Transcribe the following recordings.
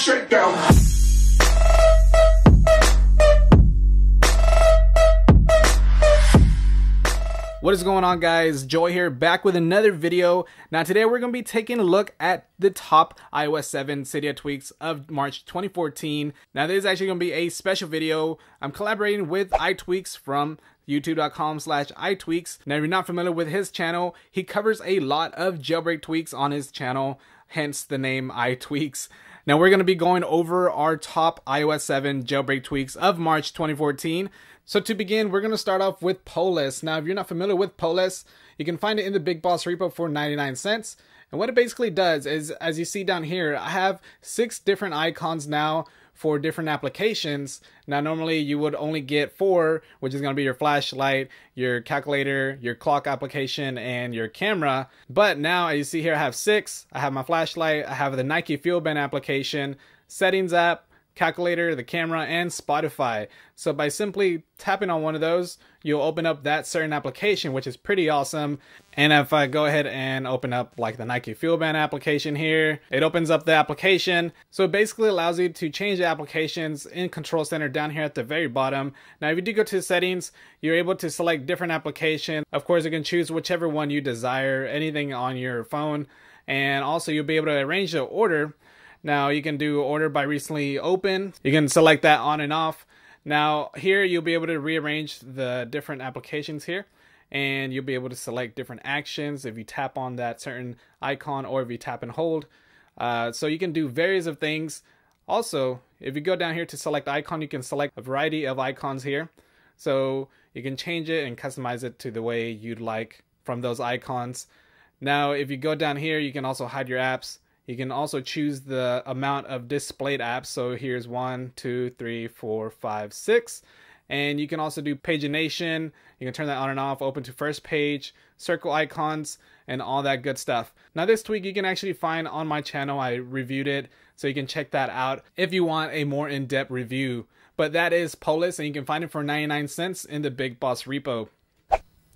straight down. What is going on, guys? Joy here, back with another video. Now today we're going to be taking a look at the top iOS 7 Cydia tweaks of March 2014. Now this is actually going to be a special video. I'm collaborating with iTweakz from youtube.com/iTweakz. Now if you're not familiar with his channel, he covers a lot of jailbreak tweaks on his channel, hence the name iTweakz. Now we're going to be going over our top iOS 7 jailbreak tweaks of March 2014. So to begin, we're going to start off with Polis. Now if you're not familiar with Polis, you can find it in the Big Boss repo for 99¢. And what it basically does is, as you see down here, I have 6 different icons now for different applications. Now normally you would only get 4, which is going to be your flashlight, your calculator, your clock application, and your camera. But now as you see here, I have 6. I have my flashlight, I have the Nike FuelBand application, settings app, calculator, the camera, and Spotify. So by simply tapping on one of those, you'll open up that certain application, which is pretty awesome. And if I go ahead and open up like the Nike FuelBand application here, it opens up the application. So it basically allows you to change the applications in Control Center down here at the very bottom. Now if you do go to settings, you're able to select different applications. Of course you can choose whichever one you desire, anything on your phone. And also you'll be able to arrange the order. Now you can do order by recently open. You can select that on and off. Now here you'll be able to rearrange the different applications here, and you'll be able to select different actions if you tap on that certain icon or if you tap and hold. So you can do various of things. Also, if you go down here to select icon, you can select a variety of icons here. So you can change it and customize it to the way you'd like from those icons. Now if you go down here, you can also hide your apps. You can also choose the amount of displayed apps. So here's 1, 2, 3, 4, 5, 6. And you can also do pagination. You can turn that on and off, open to first page, circle icons, and all that good stuff. Now this tweak you can actually find on my channel. I reviewed it, so you can check that out if you want a more in-depth review. But that is Polis, and you can find it for 99¢ in the Big Boss repo.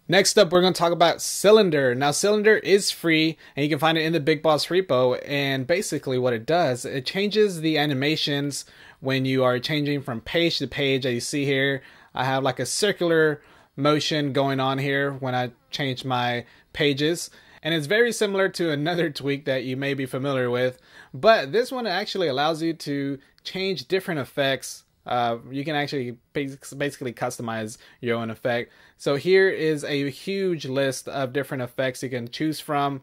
Next up, we're going to talk about Cylinder. Now Cylinder is free, and you can find it in the Big Boss repo. And basically what it does, it changes the animations when you are changing from page to page. As you see here, I have like a circular motion going on here when I change my pages. And it's very similar to another tweak that you may be familiar with, but this one actually allows you to change different effects. You can actually basically customize your own effect. So here is a huge list of different effects you can choose from.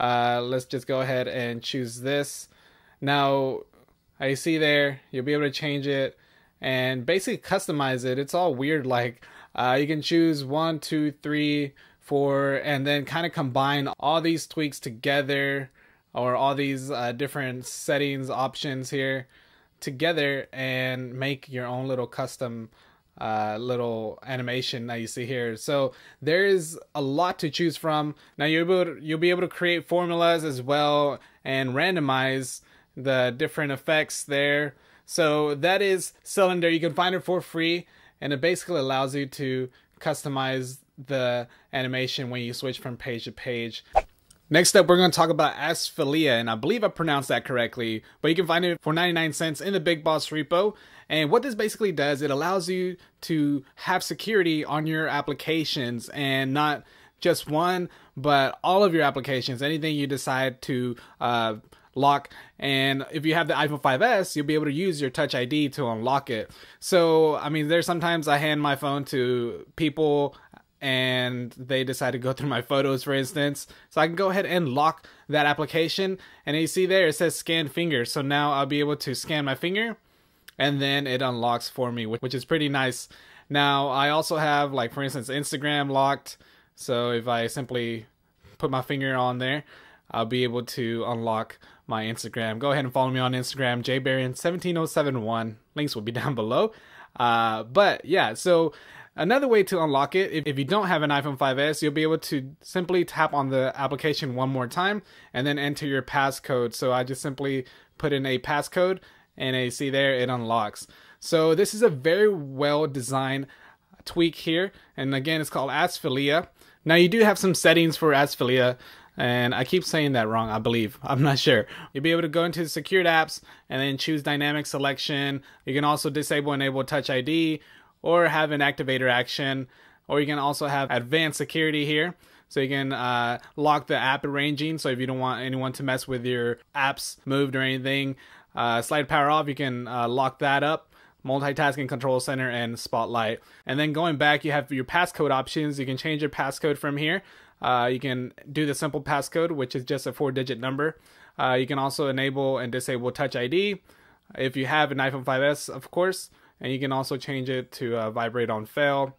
Let's just go ahead and choose this. Now I see there, you'll be able to change it and basically customize it. It's all weird, like you can choose 1, 2, 3, 4, and then kind of combine all these tweaks together, or all these different settings options here together, and make your own little custom little animation that you see here. So there is a lot to choose from. Now you'll be able to create formulas as well and randomize the different effects there. So that is Cylinder. You can find it for free, and it basically allows you to customize the animation when you switch from page to page. Next up, we're going to talk about Asphaleia, and I believe I pronounced that correctly, but you can find it for 99¢ in the Big Boss repo. And what this basically does, it allows you to have security on your applications, and not just one, but all of your applications, anything you decide to lock. And if you have the iPhone 5s, you'll be able to use your Touch ID to unlock it. So, I mean, there's sometimes I hand my phone to people and they decide to go through my photos, for instance. So I can go ahead and lock that application, and you see there it says scan finger. So now I'll be able to scan my finger, and then it unlocks for me, which is pretty nice. Now I also have, like, for instance, Instagram locked. So if I simply put my finger on there, I'll be able to unlock my Instagram. Go ahead and follow me on Instagram, JBTech17071. Links will be down below. But yeah, so another way to unlock it, if you don't have an iPhone 5s, you'll be able to simply tap on the application one more time and then enter your passcode. So I just simply put in a passcode, and you see there it unlocks. So this is a very well designed tweak here, and again, it's called Asphaleia. Now you do have some settings for Asphaleia. and I keep saying that wrong, I believe, I'm not sure. You'll be able to go into secured apps and then choose dynamic selection. You can also disable and enable Touch ID or have an activator action, or you can also have advanced security here. So you can lock the app arranging, so if you don't want anyone to mess with your apps moved or anything. Slide power off, you can lock that up. Multitasking control center and spotlight. And then going back, you have your passcode options. You can change your passcode from here. You can do the simple passcode, which is just a 4-digit number. You can also enable and disable Touch ID if you have an iPhone 5s, of course. And you can also change it to vibrate on fail.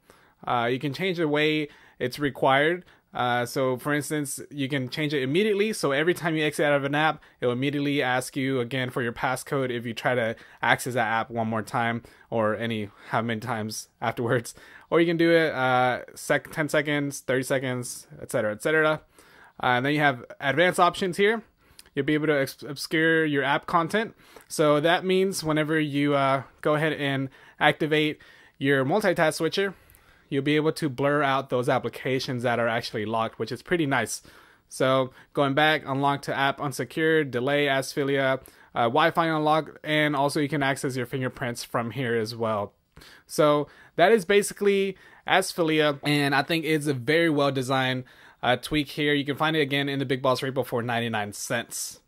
You can change the way it's required. So for instance, you can change it immediately, so every time you exit out of an app, it will immediately ask you again for your passcode if you try to access that app one more time, or any how many times afterwards. Or you can do it 10 seconds, 30 seconds, etc, etc. And then you have advanced options here. You'll be able to obscure your app content, so that means whenever you go ahead and activate your multitask switcher, you'll be able to blur out those applications that are actually locked, which is pretty nice. So going back, unlock to app unsecured, delay, Asphaleia, Wi-Fi unlock, and also you can access your fingerprints from here as well. So that is basically Asphaleia, and I think it's a very well designed tweak here. You can find it again in the Big Boss repo for 99 cents.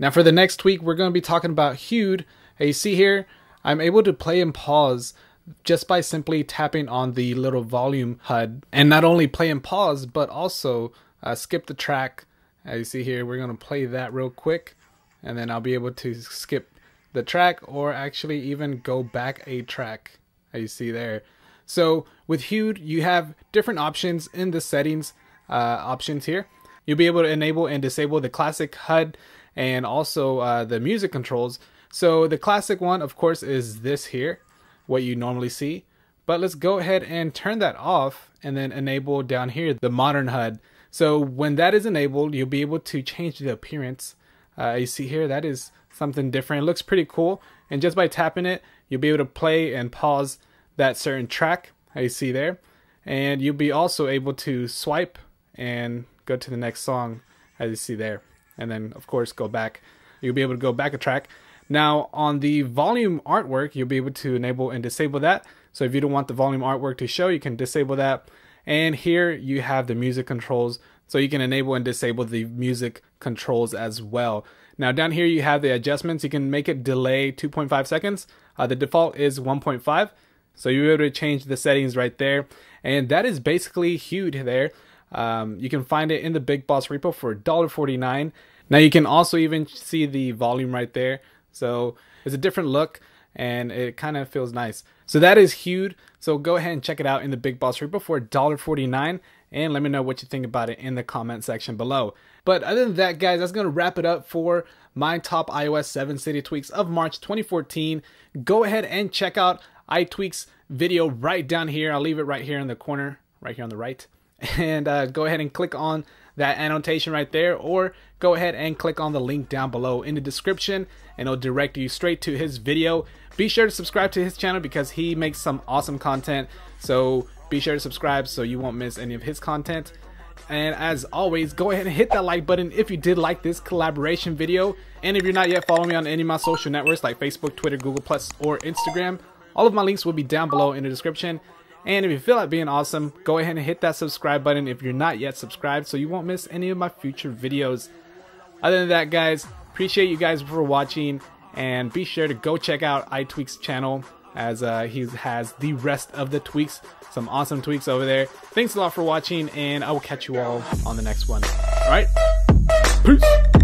Now for the next tweak, we're going to be talking about Hude. You see here, I'm able to play and pause just by simply tapping on the little volume HUD, and not only play and pause, but also skip the track. As you see here, we're gonna play that real quick, and then I'll be able to skip the track, or actually even go back a track, as you see there. So with Hude, you have different options in the settings options here. You'll be able to enable and disable the classic HUD, and also the music controls. So the classic one, of course, is this here, what you normally see, but let's go ahead and turn that off and then enable down here the modern HUD. So when that is enabled, you'll be able to change the appearance. You see here, that is something different. It looks pretty cool, and just by tapping it, you'll be able to play and pause that certain track, as you see there, and you'll be also able to swipe and go to the next song, as you see there, and then of course go back. You'll be able to go back a track. Now on the volume artwork, you'll be able to enable and disable that. So if you don't want the volume artwork to show, you can disable that. And here you have the music controls, so you can enable and disable the music controls as well. Now down here you have the adjustments. You can make it delay 2.5 seconds. The default is 1.5. So you're able to change the settings right there. And that is basically Hude there. You can find it in the Big Boss repo for $1.49. Now you can also even see the volume right there. So it's a different look, and it kind of feels nice. So that is Hude. So go ahead and check it out in the Big Boss repo for $1.49, and let me know what you think about it in the comment section below. But other than that, guys, that's going to wrap it up for my top iOS 7 city tweaks of March 2014. Go ahead and check out iTweakz video right down here. I'll leave it right here in the corner, right here on the right. And go ahead and click on that annotation right there, or go ahead and click on the link down below in the description, and it'll direct you straight to his video. Be sure to subscribe to his channel because he makes some awesome content, so be sure to subscribe so you won't miss any of his content. And as always, go ahead and hit that like button if you did like this collaboration video, and if you're not yet following me on any of my social networks like Facebook, Twitter, Google+, or Instagram, all of my links will be down below in the description. And if you feel like being awesome, go ahead and hit that subscribe button if you're not yet subscribed, so you won't miss any of my future videos. Other than that, guys, appreciate you guys for watching, and be sure to go check out iTweakz channel, as he has the rest of the tweaks, some awesome tweaks over there. Thanks a lot for watching, and I will catch you all on the next one. All right, peace.